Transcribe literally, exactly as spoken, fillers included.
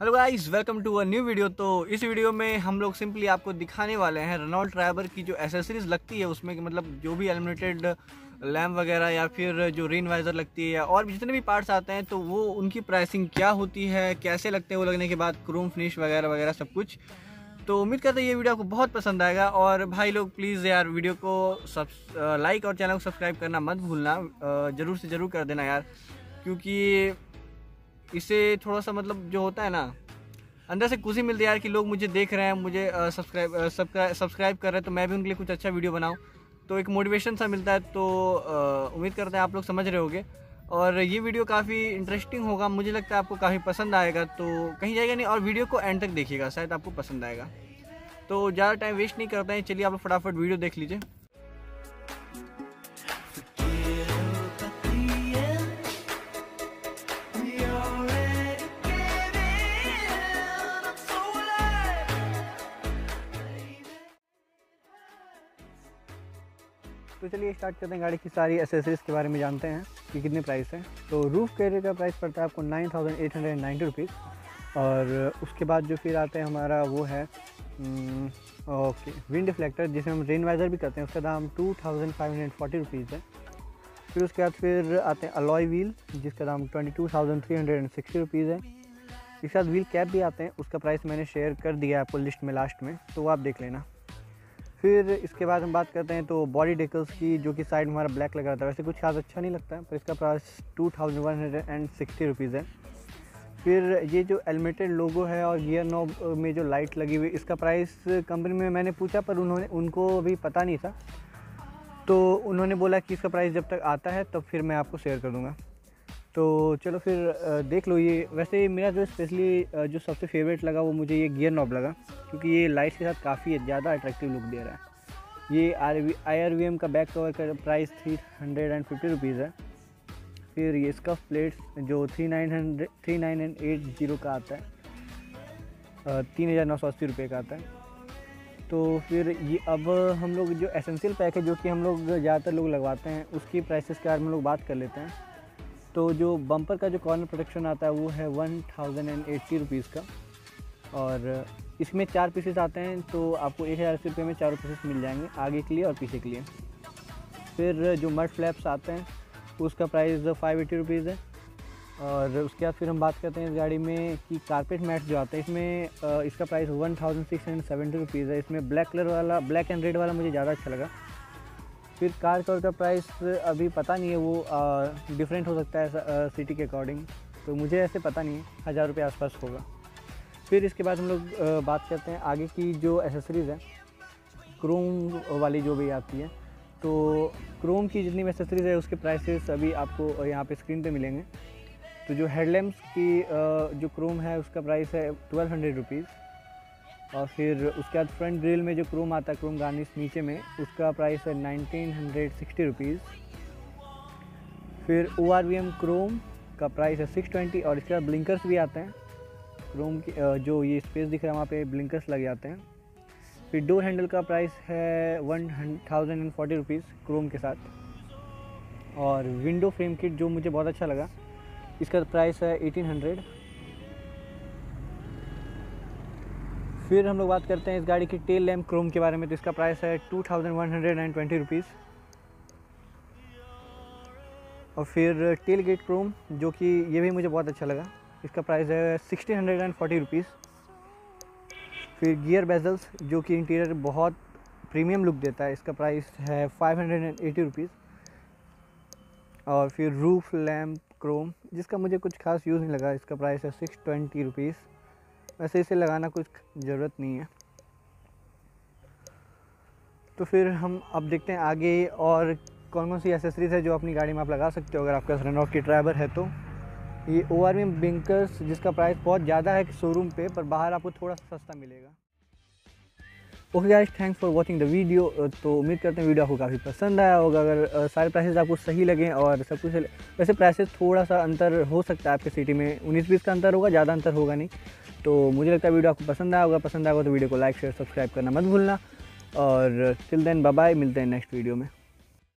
Hello guys, welcome to a new video. तो इस video में हम लोग सिंपली आपको दिखाने वाले हैं रेनॉल्ट ट्राइबर की जो एसेसरीज लगती है उसमें, मतलब जो भी एल्यूमिनेटेड लैम्प वगैरह या फिर जो रेन वाइजर लगती है और जितने भी पार्ट्स आते हैं तो वो उनकी प्राइसिंग क्या होती है, कैसे लगते हैं, वो लगने के बाद क्रोम फिनिश वगैरह वगैरह सब कुछ। तो उम्मीद करते हैं ये वीडियो आपको बहुत पसंद आएगा। और भाई लोग प्लीज़ यार वीडियो को सब लाइक और चैनल को सब्सक्राइब करना मत भूलना, ज़रूर से ज़रूर कर देना यार, क्योंकि इससे थोड़ा सा मतलब जो होता है ना अंदर से खुशी मिलती है यार कि लोग मुझे देख रहे हैं, मुझे सब्सक्राइब सब्सक्राइब कर रहे हैं, तो मैं भी उनके लिए कुछ अच्छा वीडियो बनाऊँ, तो एक मोटिवेशन सा मिलता है। तो उम्मीद करते हैं आप लोग समझ रहे होंगे और ये वीडियो काफ़ी इंटरेस्टिंग होगा, मुझे लगता है आपको काफ़ी पसंद आएगा, तो कहीं जाएगा नहीं और वीडियो को एंड तक देखिएगा, शायद आपको पसंद आएगा। तो ज़्यादा टाइम वेस्ट नहीं करते हैं, चलिए आप लोग फटाफट वीडियो देख लीजिए। तो चलिए स्टार्ट करते हैं, गाड़ी की सारी एसेसरीज़ के बारे में जानते हैं कि कितने प्राइस हैं। तो रूफ़ कैरियर का प्राइस पड़ता है आपको nine thousand eight hundred ninety rupees. और उसके बाद जो फिर आते हैं हमारा वो है ओके विंड रिफ्लेक्टर, जिसे हम रेन वाइजर भी करते हैं, उसका दाम two thousand five hundred forty rupees है। फिर उसके बाद फिर आते हैं अलॉय व्हील, जिसका दाम twenty two thousand three hundred and sixty rupees है। इसके साथ व्हील कैप भी आते हैं, उसका प्राइस मैंने शेयर कर दिया है आपको लिस्ट में लास्ट में, तो आप देख लेना। फिर इसके बाद हम बात करते हैं तो बॉडी डेकल्स की, जो कि साइड में हमारा ब्लैक लग रहा था, वैसे कुछ खास अच्छा नहीं लगता है, पर इसका price two thousand one hundred and sixty rupees है। फिर ये जो एल्यूमिनेटेड लोगो है और गियर नॉब में जो लाइट लगी हुई, इसका प्राइस कंपनी में मैंने पूछा पर उन्होंने उनको भी पता नहीं था, तो उन्होंने बोला कि इसका प्राइस जब तक आता है तब तो फिर मैं आपको शेयर कर दूँगा। तो चलो फिर देख लो। ये वैसे मेरा जो स्पेशली जो सबसे फेवरेट लगा वो मुझे ये गियर नॉब लगा, क्योंकि ये लाइट के साथ काफ़ी ज़्यादा अट्रैक्टिव लुक दे रहा है। ये R V I R V M का बैक कवर का price three hundred and fifty rupees है। फिर ये स्कफ प्लेट्स जो three nine hundred three nine and eight zero का आता है, तीन हज़ार नौ सौ अस्सी रुपये का आता है। तो फिर ये अब हम लोग जो एसेंशियल पैक है, जो कि हम लोग ज़्यादातर लोग लगवाते हैं, उसकी प्राइसेस के बारे में लोग बात कर लेते हैं। तो जो बम्पर का जो कॉर्नर प्रोटेक्शन आता है वो है one thousand and eighty rupees का, और इसमें चार पीसेस आते हैं, तो आपको एक हज़ार अस्सी रुपये में चारों पीसेस मिल जाएंगे, आगे के लिए और पीछे के लिए। फिर जो मड फ्लैप्स आते हैं उसका प्राइस फाइव एटी रुपीज़ है। और उसके बाद फिर हम बात करते हैं इस गाड़ी में कि कारपेट मैट जो आता है, इसमें इसका price one thousand six hundred seventy rupees है। इसमें ब्लैक कलर वाला, ब्लैक एंड रेड वाला मुझे ज़्यादा अच्छा लगा। फिर कार कवर का प्राइस अभी पता नहीं है, वो डिफरेंट हो सकता है सिटी के अकॉर्डिंग, तो मुझे ऐसे पता नहीं है, हज़ार रुपये आसपास होगा। फिर इसके बाद हम लोग बात करते हैं आगे की जो एसेसरीज़ है, क्रोम वाली जो भी आती है, तो क्रोम की जितनी भी एसेसरीज़ है उसके प्राइसेस अभी आपको यहाँ पे स्क्रीन पे मिलेंगे। तो जो हेडलैम्प्स की जो क्रोम है उसका प्राइस है ट्वेल्व हंड्रेड रुपीज़। और फिर उसके बाद फ्रंट ग्रिल में जो क्रोम आता है, क्रोम गार्निश नीचे में, उसका प्राइस है नाइनटीन हंड्रेड सिक्सटी रुपीज़। फिर O R V M chrome का प्राइस है सिक्स ट्वेंटी। और इसके बाद ब्लिंकर्स भी आते हैं, क्रोम की जो ये स्पेस दिख रहा है वहाँ पे ब्लिंकर्स लग जाते हैं। फिर डोर हैंडल का प्राइस है one thousand and forty rupees chrome के साथ। और विंडो फ्रेम किट जो मुझे बहुत अच्छा लगा, इसका प्राइस है एटीन हंड्रेड। फिर हम लोग बात करते हैं इस गाड़ी की टेल लैम्प क्रोम के बारे में, तो इसका प्राइस है two thousand one hundred and twenty rupees. और फिर टेल गेट क्रोम, जो कि ये भी मुझे बहुत अच्छा लगा, इसका प्राइस है sixteen hundred and forty rupees. फिर गियर बेजल्स, जो कि इंटीरियर बहुत प्रीमियम लुक देता है, इसका प्राइस है five hundred and eighty rupees. और फिर रूफ लैम्प क्रोम, जिसका मुझे कुछ खास यूज़ नहीं लगा, इसका प्राइस है सिक्स ट्वेंटी रुपीज़। वैसे इसे लगाना कुछ ज़रूरत नहीं है। तो फिर हम अब देखते हैं आगे और कौन कौन सी एसेसरीज़ है जो अपनी गाड़ी में आप लगा सकते हो अगर आपका रेनॉल्ट की ट्राइबर है। तो ये ओ आर एम ब्लिंकर्स, जिसका प्राइस बहुत ज़्यादा है शोरूम पे, पर बाहर आपको थोड़ा सा सस्ता मिलेगा। Okay guys, thanks for watching the video. तो उम्मीद करते हैं वीडियो आपको काफ़ी पसंद आया होगा। अगर सारे प्राइसेस आपको सही लगें और सब कुछ, वैसे प्राइसेस थोड़ा सा अंतर हो सकता है आपके सिटी में, उन्नीस बीस का अंतर होगा, ज़्यादा अंतर होगा नहीं। तो मुझे लगता है वीडियो आपको पसंद आया होगा, पसंद आया होगा तो वीडियो को लाइक शेयर सब्सक्राइब करना मत भूलना। और टिल देन बाय बाय, मिलते हैं नेक्स्ट वीडियो में।